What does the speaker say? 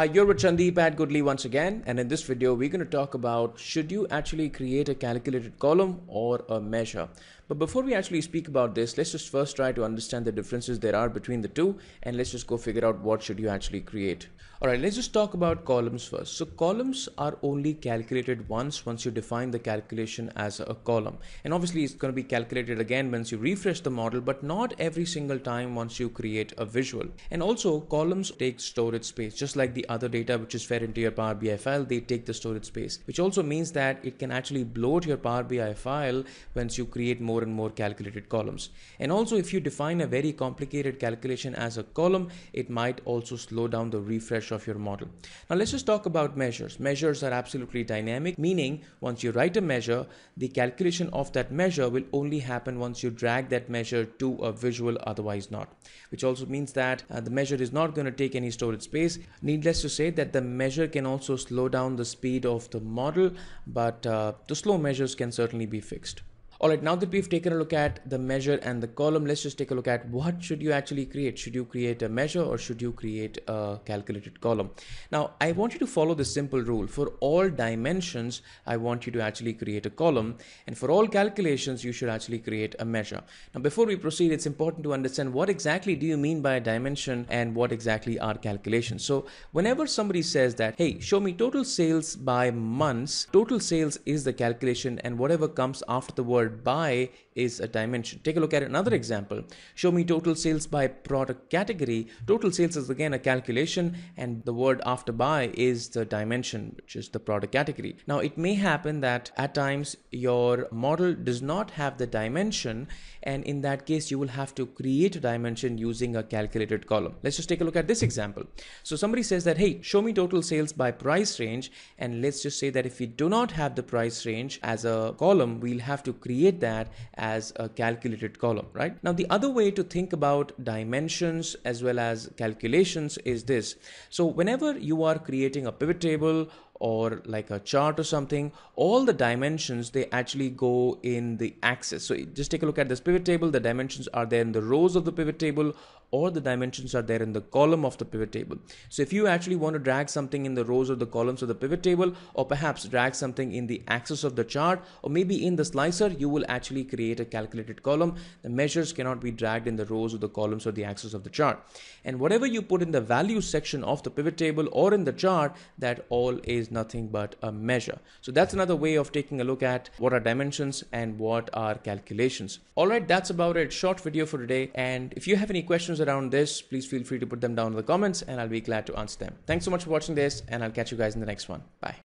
Hi, you're with Chandipat Goodly once again, and in this video we're going to talk about should you actually create a calculated column or a measure. But before we actually speak about this, let's just first try to understand the differences there are between the two, and let's just go figure out what should you actually create. Alright, let's just talk about columns first. So columns are only calculated once you define the calculation as a column, and obviously it's going to be calculated again once you refresh the model, but not every single time once you create a visual. And also columns take storage space, just like the other data which is fed into your Power BI file. They take the storage space, which also means that it can actually bloat your Power BI file once you create more and more calculated columns. And also, if you define a very complicated calculation as a column, it might also slow down the refresh of your model. Now let's just talk about measures. Measures are absolutely dynamic, meaning once you write a measure, the calculation of that measure will only happen once you drag that measure to a visual, otherwise not, which also means that the measure is not going to take any storage space. Needless to say that the measure can also slow down the speed of the model, but the slow measures can certainly be fixed. Alright, now that we've taken a look at the measure and the column, let's just take a look at what should you actually create. Should you create a measure or should you create a calculated column? Now, I want you to follow the simple rule. For all dimensions, I want you to actually create a column, and for all calculations, you should actually create a measure. Now, before we proceed, it's important to understand what exactly do you mean by a dimension and what exactly are calculations. So, whenever somebody says that, hey, show me total sales by months, total sales is the calculation, and whatever comes after the word by is a dimension. Take a look at another example. Show me total sales by product category. Total sales is again a calculation, and the word after by is the dimension, which is the product category. Now it may happen that at times your model does not have the dimension, and in that case you will have to create a dimension using a calculated column. Let's just take a look at this example. So somebody says that, hey, show me total sales by price range, and let's just say that if we do not have the price range as a column, we'll have to create that as a calculated column, right? Now the other way to think about dimensions as well as calculations is this. So whenever you are creating a pivot table or like a chart or something, all the dimensions, they actually go in the axis. So just take a look at this pivot table. The dimensions are there in the rows of the pivot table, or the dimensions are there in the column of the pivot table. So if you actually want to drag something in the rows or the columns of the pivot table, or perhaps drag something in the axis of the chart, or maybe in the slicer, you will actually create a calculated column. The measures cannot be dragged in the rows or the columns or the axis of the chart. And whatever you put in the value section of the pivot table or in the chart, that all is nothing but a measure. So that's another way of taking a look at what are dimensions and what are calculations. Alright, that's about it. Short video for today. And if you have any questions around this, please feel free to put them down in the comments, and I'll be glad to answer them. Thanks so much for watching this, and I'll catch you guys in the next one. Bye.